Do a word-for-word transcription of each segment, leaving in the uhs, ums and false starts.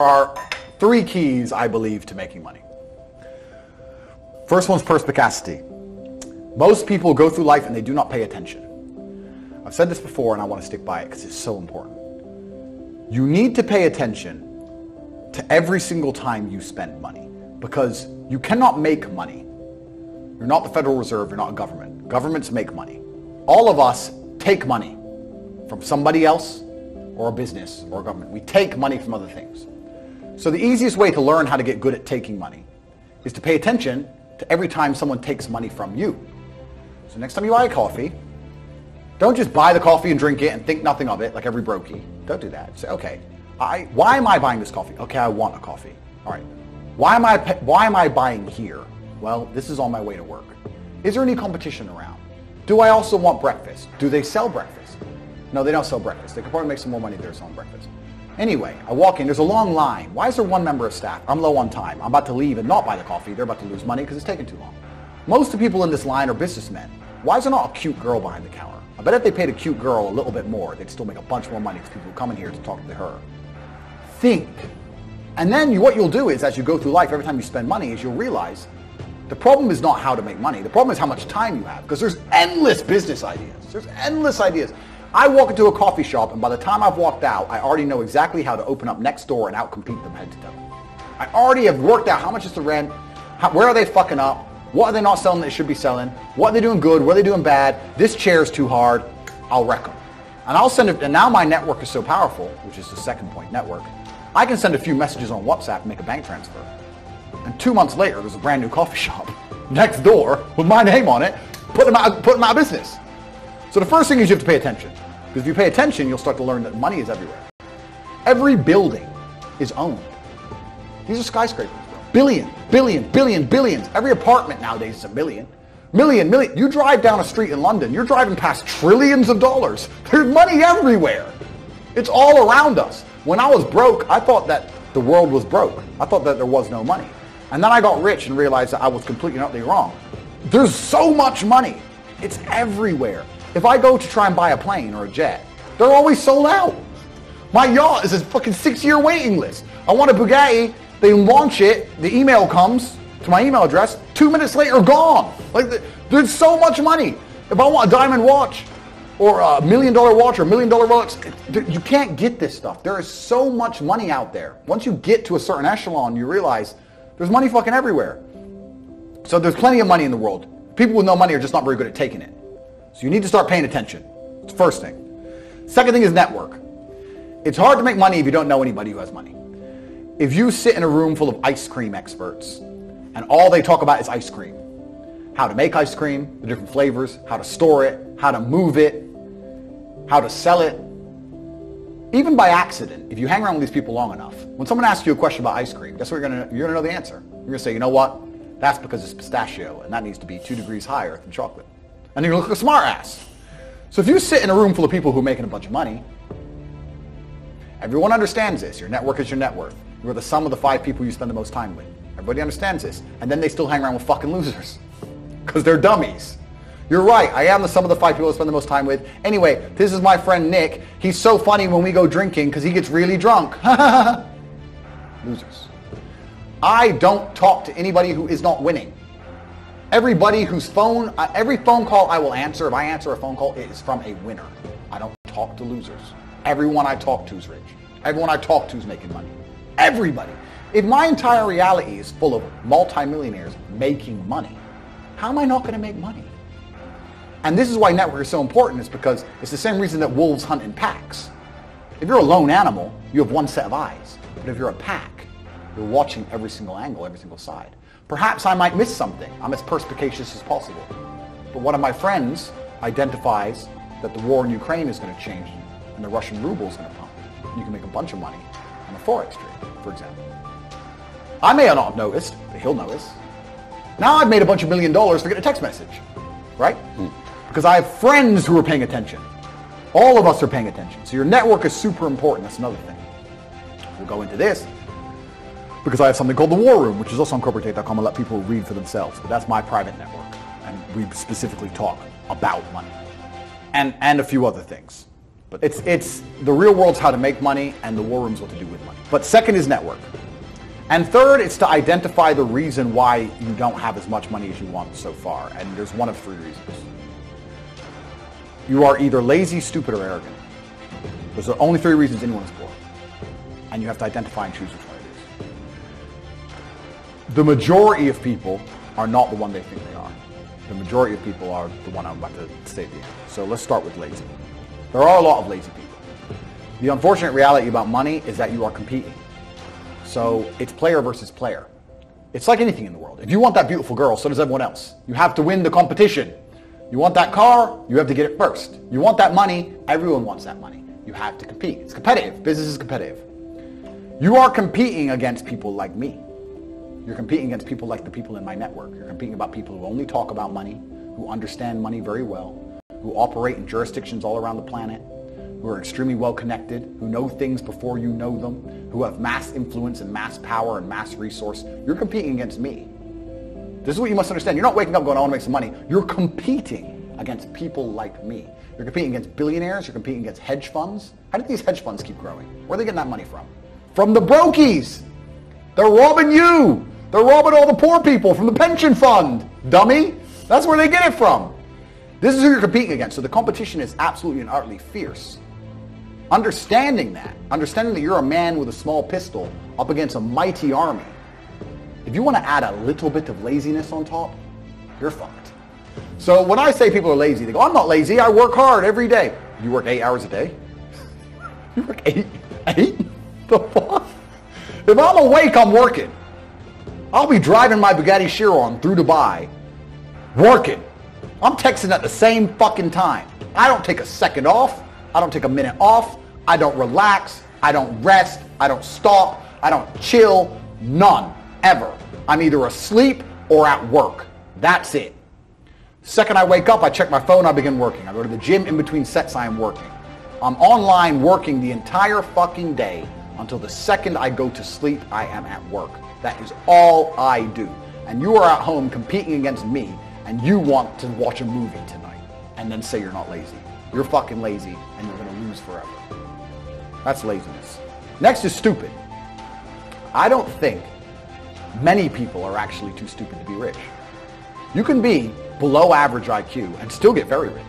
are three keys, I believe, to making money. First one's perspicacity. Most people go through life and they do not pay attention. I've said this before and I want to stick by it because it's so important. You need to pay attention to every single time you spend money because you cannot make money. You're not the Federal Reserve, you're not a government. Governments make money. All of us take money from somebody else or a business or a government. We take money from other things. So the easiest way to learn how to get good at taking money is to pay attention to every time someone takes money from you. So next time you buy a coffee, don't just buy the coffee and drink it and think nothing of it like every brokey. Don't do that. Say, okay, I, why am I buying this coffee? Okay, I want a coffee. All right. Why am I, why am I buying here? Well, this is on my way to work. Is there any competition around? Do I also want breakfast? Do they sell breakfast? No, they don't sell breakfast. They could probably make some more money if they're selling breakfast. Anyway, I walk in, there's a long line. Why is there one member of staff? I'm low on time. I'm about to leave and not buy the coffee. They're about to lose money because it's taking too long. Most of the people in this line are businessmen. Why is there not a cute girl behind the counter? I bet if they paid a cute girl a little bit more, they'd still make a bunch more money because people come in here to talk to her. Think. And then you, what you'll do is, as you go through life, every time you spend money, is you'll realize the problem is not how to make money. The problem is how much time you have, because there's endless business ideas. There's endless ideas. I walk into a coffee shop, and by the time I've walked out, I already know exactly how to open up next door and outcompete them head to toe. I already have worked out how much is the rent, how, where are they fucking up, what are they not selling that they should be selling, what are they doing good, what are they doing bad, this chair's too hard, I'll wreck them. And I'll send it, and now my network is so powerful, which is the second point, network, I can send a few messages on WhatsApp and make a bank transfer. And two months later, there's a brand new coffee shop next door with my name on it, putting out, putting out business. So the first thing is you have to pay attention. Because if you pay attention, you'll start to learn that money is everywhere. Every building is owned. These are skyscrapers. Billion, billion, billion, billions. Every apartment nowadays is a million. Million, million. You drive down a street in London, you're driving past trillions of dollars. There's money everywhere. It's all around us. When I was broke, I thought that the world was broke. I thought that there was no money. And then I got rich and realized that I was completely and utterly wrong. There's so much money. It's everywhere. If I go to try and buy a plane or a jet, they're always sold out. My yacht is a fucking six-year waiting list. I want a Bugatti. They launch it. The email comes to my email address. Two minutes later, gone. Like, there's so much money. If I want a diamond watch or a million-dollar watch or a million-dollar Rolex, you can't get this stuff. There is so much money out there. Once you get to a certain echelon, you realize there's money fucking everywhere. So there's plenty of money in the world. People with no money are just not very good at taking it. So you need to start paying attention. It's the first thing. Second thing is network. It's hard to make money if you don't know anybody who has money. If you sit in a room full of ice cream experts and all they talk about is ice cream, how to make ice cream, the different flavors, how to store it, how to move it, how to sell it. Even by accident, if you hang around with these people long enough, when someone asks you a question about ice cream, guess what you're gonna you're gonna know the answer. You're gonna say, you know what? That's because it's pistachio and that needs to be two degrees higher than chocolate. And you look like a smart ass. So if you sit in a room full of people who are making a bunch of money, everyone understands this. Your network is your net worth. You're the sum of the five people you spend the most time with. Everybody understands this. And then they still hang around with fucking losers because they're dummies. You're right. I am the sum of the five people I spend the most time with. Anyway, this is my friend Nick. He's so funny when we go drinking because he gets really drunk. Losers. I don't talk to anybody who is not winning. Everybody whose phone, uh, every phone call I will answer, if I answer a phone call, it is from a winner. I don't talk to losers. Everyone I talk to is rich. Everyone I talk to is making money. Everybody. If my entire reality is full of multimillionaires making money, how am I not going to make money? And this is why network is so important, is because it's the same reason that wolves hunt in packs. If you're a lone animal, you have one set of eyes. But if you're a pack, you're watching every single angle, every single side. Perhaps I might miss something. I'm as perspicacious as possible. But one of my friends identifies that the war in Ukraine is going to change and the Russian ruble is going to pump. You can make a bunch of money on a forex trade, for example. I may not have noticed, but he'll notice. Now I've made a bunch of million dollars to get a text message, right? Mm. Because I have friends who are paying attention. All of us are paying attention. So your network is super important. That's another thing. We'll go into this. Because I have something called The War Room, which is also on Cobra Take dot com. I let people read for themselves. But that's my private network. And we specifically talk about money. And, and a few other things. But it's, it's the real world's how to make money, and the war room's what to do with money. But second is network. And third, it's to identify the reason why you don't have as much money as you want so far. And there's one of three reasons. You are either lazy, stupid, or arrogant. Those are only three reasons anyone is poor. And you have to identify and choose which one it is. The majority of people are not the one they think they are. The majority of people are the one I'm about to state at the end. So let's start with lazy. There are a lot of lazy people. The unfortunate reality about money is that you are competing. So it's player versus player. It's like anything in the world. If you want that beautiful girl, so does everyone else. You have to win the competition. You want that car, you have to get it first. You want that money, everyone wants that money. You have to compete. It's competitive. Business is competitive. You are competing against people like me. You're competing against people like the people in my network. You're competing about people who only talk about money, who understand money very well, who operate in jurisdictions all around the planet, who are extremely well connected, who know things before you know them, who have mass influence and mass power and mass resource. You're competing against me. This is what you must understand. You're not waking up going, I want to make some money. You're competing against people like me. You're competing against billionaires. You're competing against hedge funds. How did these hedge funds keep growing? Where are they getting that money from? From the brokies. They're robbing you. They're robbing all the poor people from the pension fund, dummy. That's where they get it from. This is who you're competing against. So the competition is absolutely and utterly fierce. Understanding that, understanding that you're a man with a small pistol up against a mighty army, if you want to add a little bit of laziness on top, you're fucked. So when I say people are lazy, they go, I'm not lazy, I work hard every day. You work eight hours a day? You work eight? Eight? The fuck? If I'm awake, I'm working. I'll be driving my Bugatti Chiron through Dubai, working. I'm texting at the same fucking time. I don't take a second off. I don't take a minute off. I don't relax. I don't rest. I don't stop. I don't chill. None. Ever. I'm either asleep or at work. That's it. Second I wake up, I check my phone, I begin working. I go to the gym in between sets, I am working. I'm online working the entire fucking day until the second I go to sleep, I am at work. That is all I do. And you are at home competing against me, and you want to watch a movie tonight and then say you're not lazy. You're fucking lazy, and you're going to lose forever. That's laziness. Next is stupid. I don't think many people are actually too stupid to be rich. You can be below average I Q and still get very rich.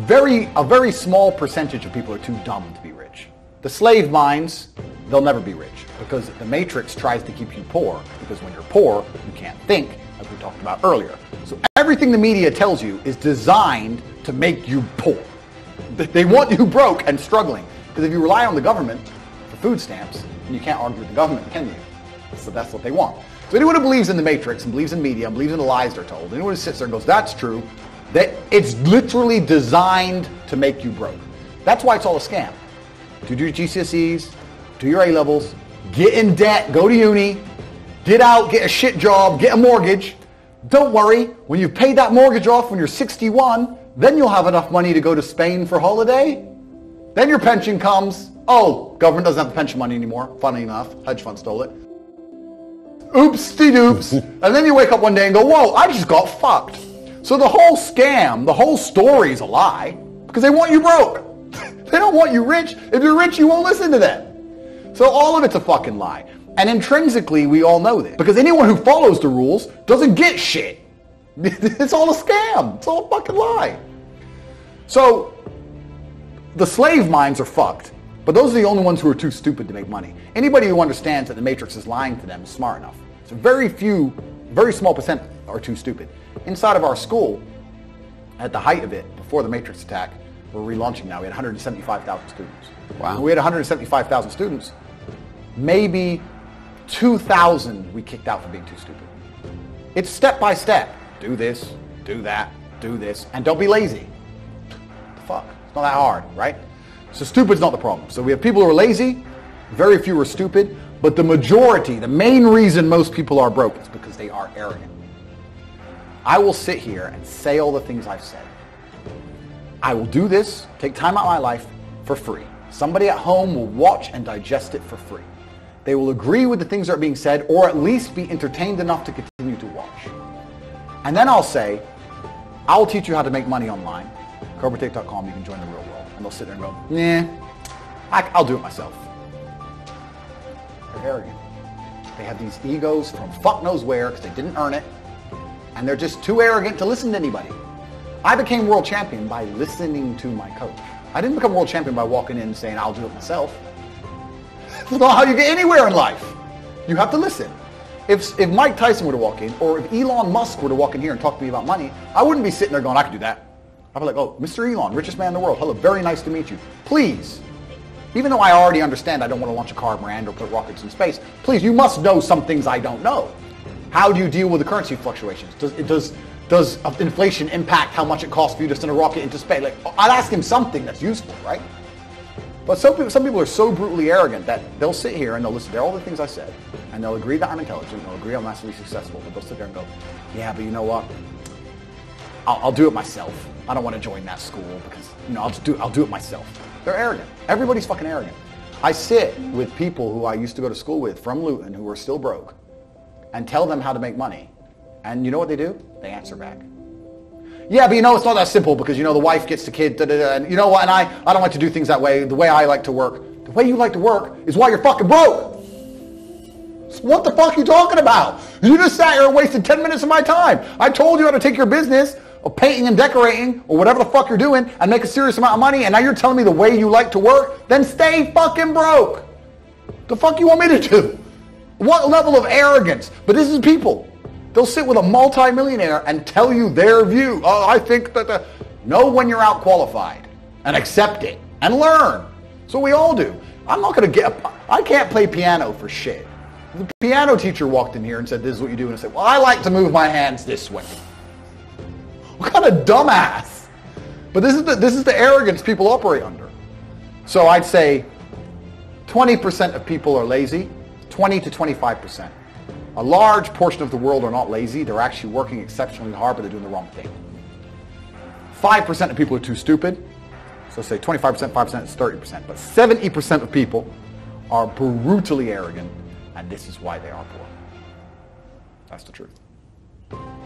Very, a very small percentage of people are too dumb to be rich. The slave minds, they'll never be rich because the matrix tries to keep you poor, because when you're poor, you can't think, as we talked about earlier. So everything the media tells you is designed to make you poor. They want you broke and struggling, because if you rely on the government for food stamps, then you can't argue with the government, can you? So that's what they want. So anyone who believes in the matrix and believes in media and believes in the lies they're told, anyone who sits there and goes, that's true, that it's literally designed to make you broke. That's why it's all a scam. Do your G C S Es, do your A-levels, get in debt, go to uni, get out, get a shit job, get a mortgage. Don't worry, when you've paid that mortgage off when you're sixty-one, then you'll have enough money to go to Spain for holiday. Then your pension comes. Oh, government doesn't have the pension money anymore. Funny enough, hedge fund stole it. Oops-de-doops. And then you wake up one day and go, whoa, I just got fucked. So the whole scam, the whole story is a lie because they want you broke. They don't want you rich. If you're rich, you won't listen to them. So all of it's a fucking lie. And intrinsically, we all know this because anyone who follows the rules doesn't get shit. It's all a scam. It's all a fucking lie. So the slave minds are fucked. But those are the only ones who are too stupid to make money. Anybody who understands that the matrix is lying to them is smart enough. So very few, very small percent are too stupid. Inside of our school, at the height of it, before the matrix attack, we're relaunching now, we had one hundred seventy-five thousand students. Wow. When we had one hundred seventy-five thousand students, maybe two thousand we kicked out for being too stupid. It's step by step. Do this, do that, do this, and don't be lazy. The fuck? It's not that hard, right? So stupid's not the problem. So we have people who are lazy, very few are stupid, but the majority, the main reason most people are broke is because they are arrogant. I will sit here and say all the things I've said. I will do this, take time out of my life for free. Somebody at home will watch and digest it for free. They will agree with the things that are being said or at least be entertained enough to continue to watch. And then I'll say, I'll teach you how to make money online. Cobra Take dot com, you can join the real world. And they'll sit there and go, nah, I, I'll do it myself. They're arrogant. They have these egos from fuck knows where because they didn't earn it. And they're just too arrogant to listen to anybody. I became world champion by listening to my coach. I didn't become world champion by walking in and saying, I'll do it myself. That's not how you get anywhere in life. You have to listen. If, if Mike Tyson were to walk in, or if Elon Musk were to walk in here and talk to me about money, I wouldn't be sitting there going, I can do that. I'd be like, oh, Mister Elon, richest man in the world. Hello, very nice to meet you. Please, even though I already understand I don't want to launch a car brand or put rockets in space, please, you must know some things I don't know. How do you deal with the currency fluctuations? Does, it does, does inflation impact how much it costs for you to send a rocket into space? Like, I'd ask him something that's useful, right? But some people, some people are so brutally arrogant that they'll sit here and they'll listen to all the things I said, and they'll agree that I'm intelligent, they'll agree I'm massively successful, but they'll sit there and go, yeah, but you know what? I'll, I'll do it myself. I don't want to join that school because, you know, I'll just do, I'll do it myself. They're arrogant. Everybody's fucking arrogant. I sit with people who I used to go to school with from Luton who are still broke and tell them how to make money. And you know what they do? They answer back. Yeah, but you know, it's not that simple because, you know, the wife gets the kid, da, da, da, and you know what, and I, I don't like to do things that way. The way I like to work. The way you like to work is why you're fucking broke. What the fuck are you talking about? You just sat here and wasted ten minutes of my time. I told you how to take your business of painting and decorating or whatever the fuck you're doing and make a serious amount of money, and now you're telling me the way you like to work? Then stay fucking broke. The fuck you want me to do? What level of arrogance? But this is people. They'll sit with a multi-millionaire and tell you their view. Oh, I think that the... Know when you're out-qualified and accept it and learn. So we all do. I'm not going to get... I can't play piano for shit. The piano teacher walked in here and said, this is what you do. And I said, well, I like to move my hands this way. What kind of dumbass? But this is the, this is the arrogance people operate under. So I'd say twenty percent of people are lazy, twenty to twenty-five percent. A large portion of the world are not lazy. They're actually working exceptionally hard, but they're doing the wrong thing. five percent of people are too stupid. So say twenty-five percent, five percent is thirty percent. But seventy percent of people are brutally arrogant, and this is why they are poor. That's the truth.